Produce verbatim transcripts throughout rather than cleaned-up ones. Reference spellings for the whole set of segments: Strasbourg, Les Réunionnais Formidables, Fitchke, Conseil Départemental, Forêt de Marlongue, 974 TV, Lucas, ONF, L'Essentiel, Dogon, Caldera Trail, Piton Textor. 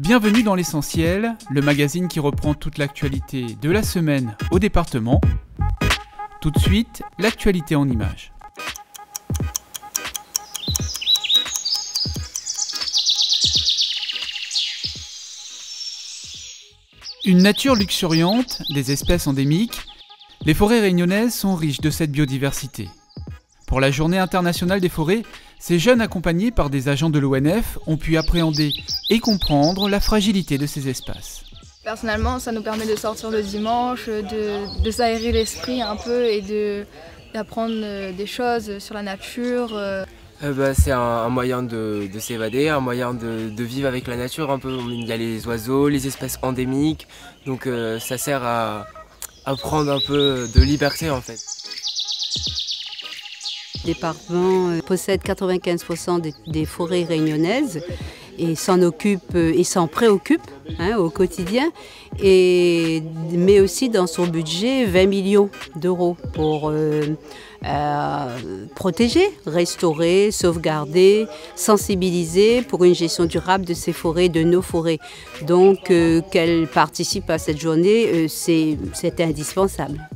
Bienvenue dans L'Essentiel, le magazine qui reprend toute l'actualité de la semaine au département. Tout de suite, l'actualité en images. Une nature luxuriante, des espèces endémiques, les forêts réunionnaises sont riches de cette biodiversité. Pour la Journée internationale des forêts, ces jeunes accompagnés par des agents de l'O N F ont pu appréhender et comprendre la fragilité de ces espaces. Personnellement, ça nous permet de sortir le dimanche, de, de s'aérer l'esprit un peu et de, d'apprendre des choses sur la nature. Euh, bah, c'est un, un moyen de, de s'évader, un moyen de, de vivre avec la nature un peu. Il y a les oiseaux, les espèces endémiques, donc euh, ça sert à, à prendre un peu de liberté en fait. Le département possède quatre-vingt-quinze pour cent des, des forêts réunionnaises et s'en occupe, et s'en préoccupe hein, au quotidien, et met aussi dans son budget vingt millions d'euros pour euh, euh, protéger, restaurer, sauvegarder, sensibiliser pour une gestion durable de ces forêts, de nos forêts. Donc euh, qu'elle participe à cette journée, euh, c'est, c'est indispensable.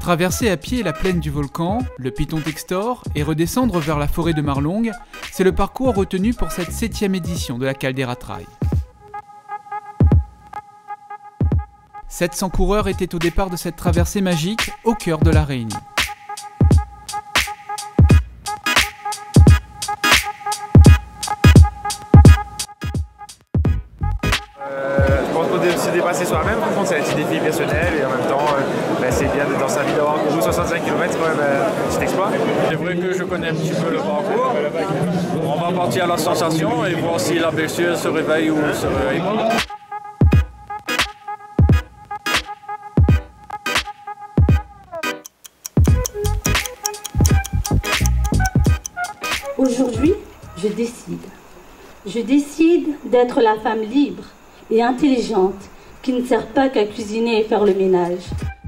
Traverser à pied la plaine du volcan, le Piton Textor, et redescendre vers la forêt de Marlongue, c'est le parcours retenu pour cette septième édition de la Caldera Trail. sept cents coureurs étaient au départ de cette traversée magique au cœur de la Réunion. Se dépasser soi-même, comprendre c'est un petit défi personnel et en même temps euh, ben, c'est bien d'être dans sa vie d'avoir couru soixante-cinq kilomètres, c'est quand même un petit exploit. C'est vrai que je connais un petit peu le parcours, on va partir à la sensation et voir si la blessure se réveille ou se réveille pas. Aujourd'hui, je décide. Je décide d'être la femme libre et intelligente, qui ne sert pas qu'à cuisiner et faire le ménage.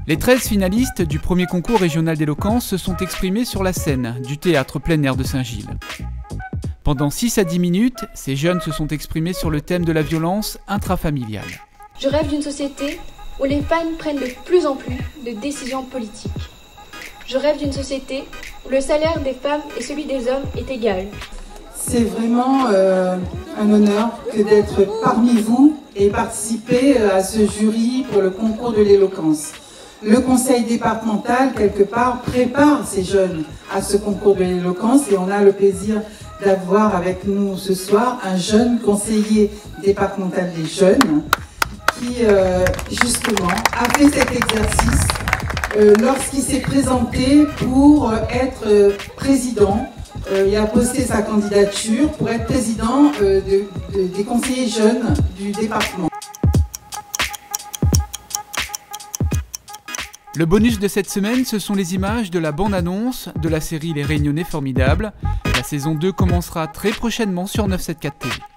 Les treize finalistes du premier concours régional d'éloquence se sont exprimés sur la scène du théâtre plein air de Saint-Gilles. Pendant six à dix minutes, ces jeunes se sont exprimés sur le thème de la violence intrafamiliale. Je rêve d'une société où les femmes prennent de plus en plus de décisions politiques. Je rêve d'une société où le salaire des femmes et celui des hommes est égal. C'est vraiment euh, un honneur que d'être parmi vous et participer à ce jury pour le concours de l'éloquence. Le Conseil départemental, quelque part, prépare ces jeunes à ce concours de l'éloquence et on a le plaisir d'avoir avec nous ce soir un jeune conseiller départemental des jeunes qui, euh, justement, a fait cet exercice euh, lorsqu'il s'est présenté pour être président. Euh, il a posté sa candidature pour être président euh, de, de, des conseillers jeunes du département. Le bonus de cette semaine, ce sont les images de la bande-annonce de la série Les Réunionnais Formidables. La saison deux commencera très prochainement sur neuf cent soixante-quatorze T V.